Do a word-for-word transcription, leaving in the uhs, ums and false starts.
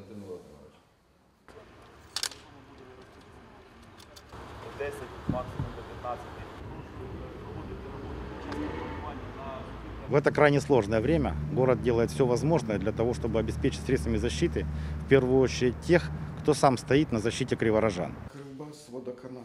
Костянтин Володимирович. десять, максимум до пятнадцати. В это крайне сложное время город делает все возможное для того, чтобы обеспечить средствами защиты, в первую очередь тех, кто сам стоит на защите криворожан. Кривбас, водоканал.